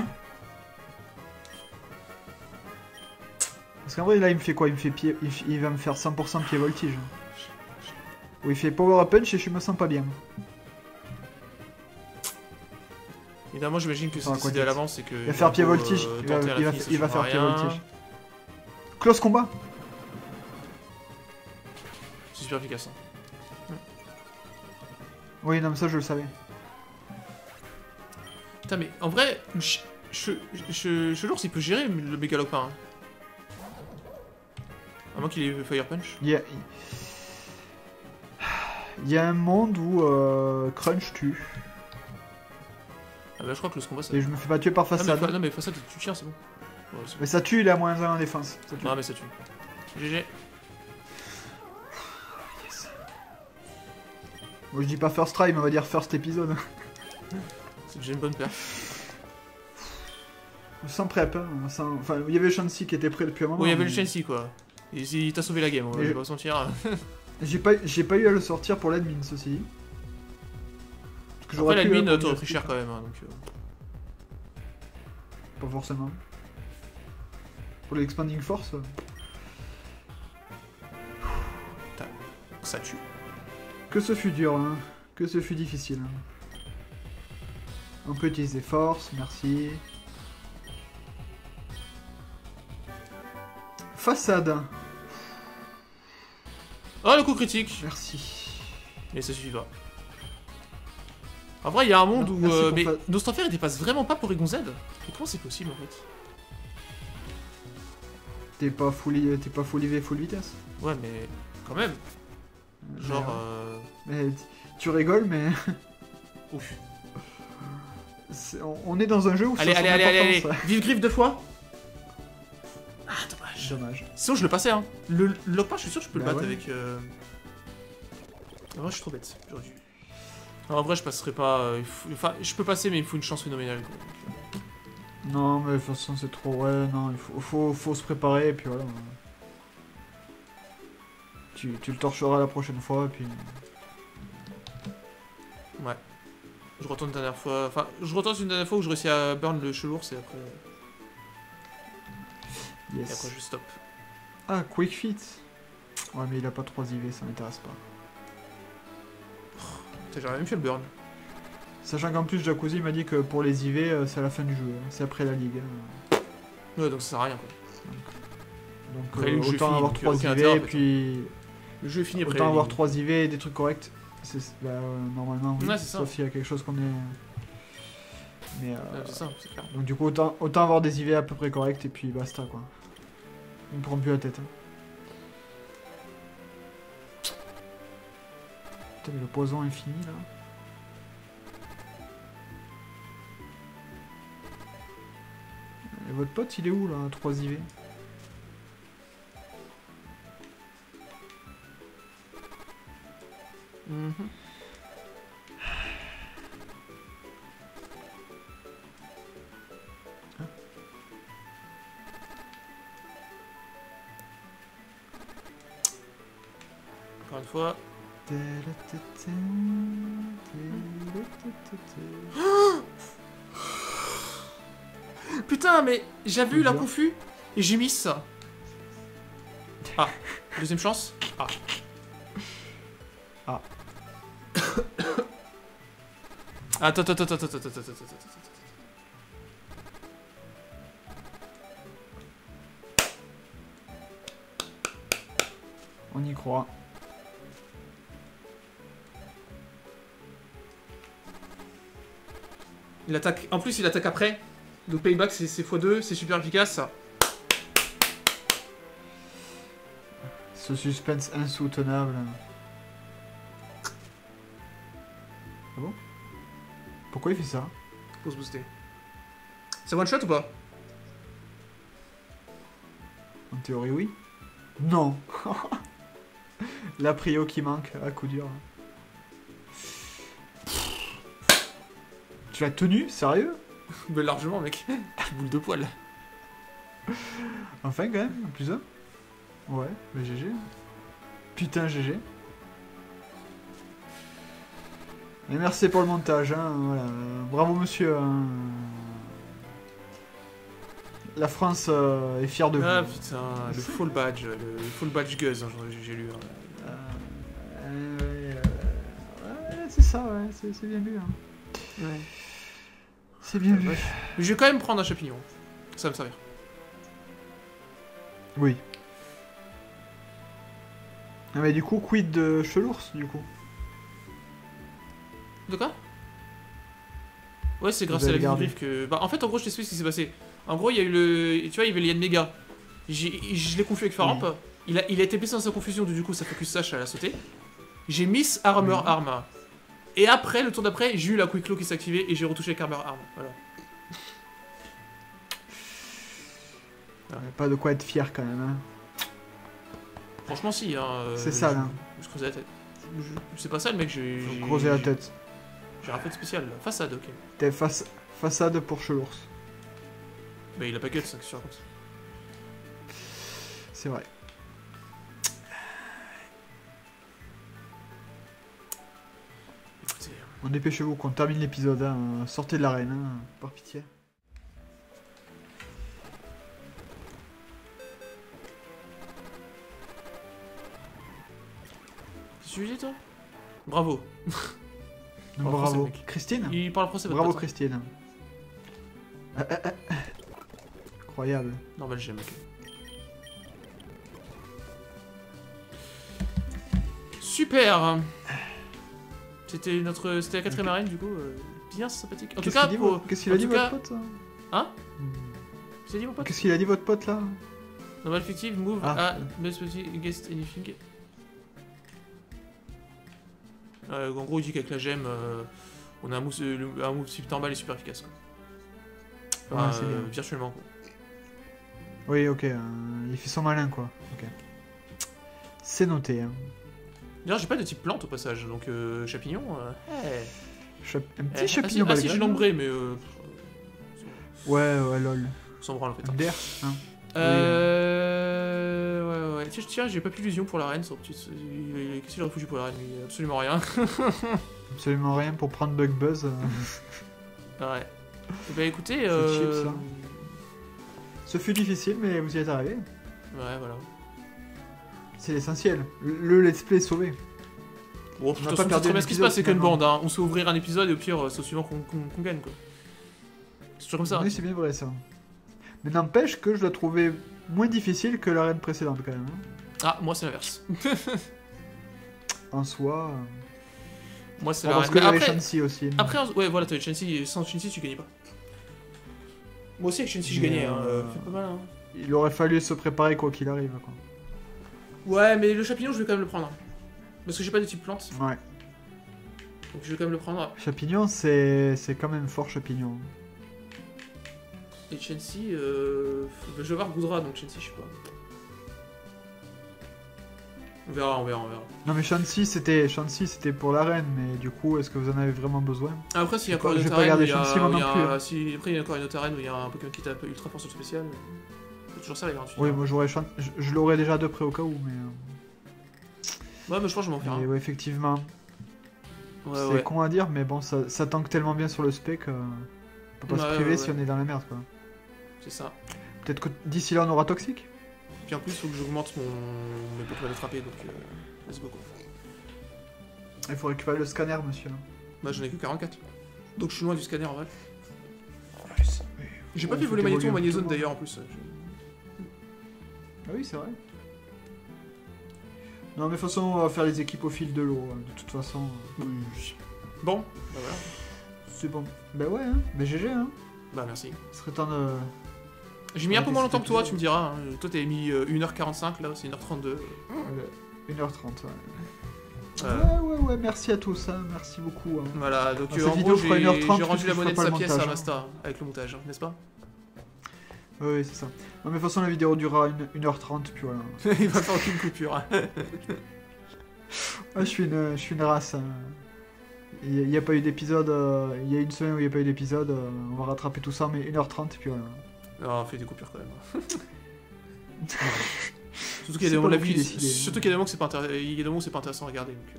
Parce qu'en vrai là il me fait quoi? Il va me faire 100% pied voltige. Ou il fait power up punch et je me sens pas bien. Évidemment j'imagine que c'est décidé à l'avance et que... Il va faire pied voltige. Il va faire pied voltige. Close combat. C'est super efficace. Hein. Oui non mais ça je le savais. Putain mais en vrai, je lourd s'il peut gérer le mégalopin. Hein. À moins qu'il ait Fire Punch. Il y a un monde où Crunch tue. Ah bah je crois que le combat ça... Et je me fais pas tuer par façade. Non mais façade tu tiens c'est bon. Ouais, bon. Mais ça tue, il est à moins 1 en défense. Ah mais ça tue. GG. Yes. Bon je dis pas first try mais on va dire first épisode. C'est déjà une bonne paire. Sans prep hein. Sans... Enfin il y avait le Chansey qui était prêt depuis un moment. Oui il y avait le Chansey quoi. Il t'a sauvé la game, on va pas sentir. J'ai pas eu à le sortir pour l'admin, ceci dit. Après l'admin, t'aurais pris cher quand même. Hein, donc, Pas forcément. Pour l'expanding force. Ça tue. Que ce fut dur, hein. Que ce fut difficile. On peut utiliser force, merci. Façade. Oh, le coup critique. Merci. Mais ça suffit pas. En vrai, il y a un monde où... mais Nostranfer, il dépasse vraiment pas pour Egon Z. Et comment c'est possible, en fait? T'es pas full IV, full vitesse. Ouais, mais... quand même. Genre... mais tu rigoles, mais... Ouf. On est dans un jeu où... Allez, allez, allez, allez, allez. Vive griffe 2 fois. Ah, dommage. Dommage. Sinon, je le passais, hein. Le Lockpart, je suis sûr que je peux le battre avec... En vrai, je suis trop bête. J'aurais dû... Non, en vrai, je passerai pas. Enfin, je peux passer, mais il me faut une chance phénoménale. Quoi. Non, mais de toute façon, c'est trop. Ouais, non, il faut se préparer, et puis voilà. Tu le torcheras la prochaine fois, et puis. Ouais. Je retente une dernière fois. Enfin, je retente une dernière fois où je réussis à burn le chelours, et après. Yes. Et après, je stop. Ah, Quick Fit. Ouais, mais il a pas 3 IV, ça m'intéresse pas. J'aurais même fait le burn. Sachant qu'en plus, Jacuzzi m'a dit que pour les IV, c'est à la fin du jeu, c'est après la ligue. Ouais, donc ça sert à rien, quoi. Donc, après, autant avoir 3 IV, et puis. Le jeu est fini après. Autant avoir 3 IV et des trucs corrects. Bah, normalement, oui. Ouais, sauf il y a quelque chose qu'on est. Mais. Ouais, c'est ça, c'est clair. Donc, du coup, autant avoir des IV à peu près corrects, et puis basta, quoi. Il me prend plus la tête. Hein. Mais le poison est fini là. Et votre pote il est où là, 3 IV? Mm-hmm. Encore une fois. Putain, mais j'avais eu la confus et j'ai mis ça. Ah, deuxième chance. Ah. Ah. Attends. On y croit. Il attaque. En plus, il attaque après. Donc, payback, c'est x2, c'est super efficace. Ce suspense insoutenable. Ah bon? Pourquoi il fait ça? Pour se booster. C'est one shot ou pas? En théorie, oui. Non. La prio qui manque à coup dur. Tu l'as tenu? Sérieux? Mais largement, mec. Boule de poil. Enfin, quand même, plus un. Ouais, mais GG. Putain, GG. Mais merci pour le montage, hein, voilà. Bravo, monsieur. Hein. La France est fière de vous. Ah, putain, le full badge Gueuse, hein, j'ai lu. Hein. Ouais, c'est ça, ouais, c'est bien lu. Hein. Ouais. C'est bien vu. Je vais quand même prendre un champignon. Ça va me servir. Oui. Ah mais du coup, quid de chelours, du coup? De quoi? Ouais, c'est grâce à la griffe que... Bah, en fait, en gros, je t'explique ce qui s'est passé. En gros, il y a eu le... Tu vois, il y avait les Yann Mega. Je l'ai confus avec Faramp. Oui. Il a été blessé dans sa confusion, du coup, ça focus Sash à la sauter. J'ai Miss Armor Arma. Et après, le tour d'après, j'ai eu la Quick Claw qui s'est activée et j'ai retouché avec Armor Arm. Voilà. Pas de quoi être fier quand même. Hein. Franchement, si. Hein, c'est ça là. Je creusais la tête. C'est pas ça le mec, j'ai. Je creusais la tête. J'ai rien fait de spécial là. Façade, ok. T'es façade pour chelours. Mais il a pas gueule, ça, que tu racontes. C'est vrai. Bon, dépêchez-vous qu'on termine l'épisode, hein. Sortez de l'arène, hein, par pitié. Qu'est-ce que tu dis, toi? Bravo. Bravo. Français, Christine. Il parle français. Bravo Christine. Incroyable. Normal j'aime. Super. C'était notre, c'était la quatrième arène du coup, bien sympathique. En tout cas, qu'est-ce qu'il a dit votre pote? Hein? Qu'est-ce qu'il a dit votre pote là? Normal fictive, move à best guest anything. En gros, il dit qu'avec la gemme, on a un move super normal et super efficace. Quoi. Enfin, ouais, virtuellement. Quoi. Oui, ok. Il fait son malin, quoi. Okay. C'est noté. Hein. D'ailleurs, j'ai pas de type plante au passage, donc champignon. Hey. Un petit champignon. Ah, si, j'ai l'ombré, mais. Ouais, lol. On s'en branle en fait. Hein. Der, hein. Ouais. Tiens, j'ai pas plus d'illusion pour l'arène. Qu'est-ce qu'il a réfugié pour l'arène? Absolument rien. Absolument rien pour prendre Bug Buzz. Ouais. Et bah écoutez. C'est cheap ça. Ce fut difficile, mais vous y êtes arrivé. Ouais, voilà. C'est l'essentiel. Le let's play est sauvé. Bon, de toute façon, c'est très bien ce qui se passe, c'est qu'une bande. Hein. On sait ouvrir un épisode et au pire, c'est au suivant qu'on gagne quoi. C'est toujours comme ça. Oui, c'est bien vrai ça. Mais n'empêche que je la trouvais moins difficile que l'arène précédente quand même. Ah, moi c'est l'inverse. En soi... Moi c'est l'arène. Parce que j'avais Chansey aussi. Après, ouais voilà, t'avais Chansey, sans Chansey tu gagnais pas. Moi aussi avec Chansey je gagnais, fait pas mal hein. Il aurait fallu se préparer quoi qu'il arrive quoi. Ouais mais le champignon je vais quand même le prendre. Parce que j'ai pas de type plante. Ouais. Donc je vais quand même le prendre. Champignon c'est quand même fort champignon. Et Chansey, je vais voir Goudra, donc Chansey, je sais pas. On verra. Non mais Chansey c'était pour l'arène, mais du coup, est-ce que vous en avez vraiment besoin? Après, s'il y a encore une autre arène, après il y a encore une autre arène où il y a un Pokémon qui tape ultra force spécial, c'est toujours ça la garantie. Oui, moi j'aurais Chansey, je l'aurais déjà de près au cas où, mais... Ouais, mais je pense que je m'en ferai. Ouais, effectivement. Ouais, c'est con à dire, mais bon, ça tank tellement bien sur le spec, on peut pas se priver si on est dans la merde, quoi. C'est ça. Peut-être que d'ici là on aura toxique. Puis en plus il faut que j'augmente mes Pokémon attrapés donc let's go quoi. Il faut récupérer le scanner monsieur. Bah j'en ai que 44. Donc je suis loin du scanner en vrai. J'ai pas pu voler Magnéton ou Magnézone d'ailleurs en plus. Ah oui c'est vrai. Non mais de toute façon on va faire les équipes au fil de l'eau. De toute façon. Oui. Bon, bah voilà. C'est bon. Bah ouais, hein. Bah GG, hein. Bah merci. Ce serait temps de... J'ai mis un peu moins longtemps que toi, tu me diras. Hein. Toi, t'as mis 1h45, là, c'est 1h32. 1h30, ouais. Ouais, merci à tous, hein. Merci beaucoup. Hein. Voilà, donc en gros, j'ai rendu la monnaie de sa pièce à Masta, avec le montage, n'est-ce pas? Oui, c'est ça. Non, mais de toute façon, la vidéo durera 1h30, puis voilà. Il va faire aucune coupure. Hein. Ouais, je suis une race, hein. Il n'y a pas eu d'épisode, il y a une semaine où il n'y a pas eu d'épisode, on va rattraper tout ça, mais 1h30 et puis voilà. Non, on fait des coupures quand même. Surtout qu'il y a des moments que c'est pas intéressant à regarder. Donc,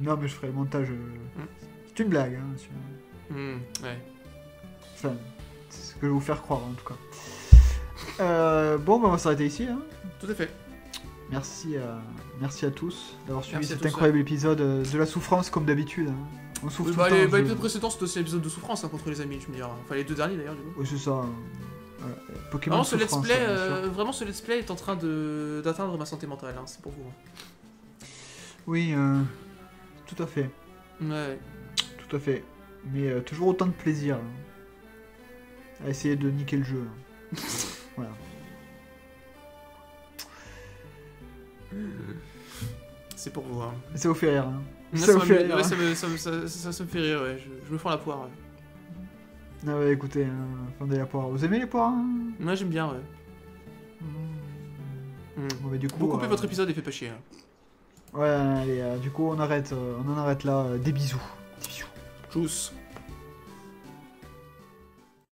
Non, mais je ferai le montage. C'est une blague. Hein, ouais. Enfin, c'est ce que je vais vous faire croire en tout cas. Bon, bah, on va s'arrêter ici. Hein. Tout à fait. Merci à tous d'avoir suivi cet incroyable épisode de la souffrance comme d'habitude. On souffre tout le temps. L'épisode précédent c'était aussi l'épisode de souffrance hein, contre les amis, tu me diras. Enfin les deux derniers d'ailleurs du coup. Oui c'est ça. Pokémon vraiment, ce let's play est en train d'atteindre ma santé mentale, hein, c'est pour vous. Hein. Oui, tout à fait. Ouais. Tout à fait. Mais toujours autant de plaisir hein, à essayer de niquer le jeu. Hein. Voilà. C'est pour vous, hein. Ça vous fait rire, hein. Ça me fait rire. Ouais, ça me fait rire, ouais. Je me fends la poire, ouais. Ah ouais, écoutez, fendez la poire. Vous aimez les poires, hein? Moi, j'aime bien, ouais. Bon, mais du coup... Vous coupez votre épisode et faites pas chier, hein. Ouais, allez, du coup, on en arrête là. Des bisous. Tchuss.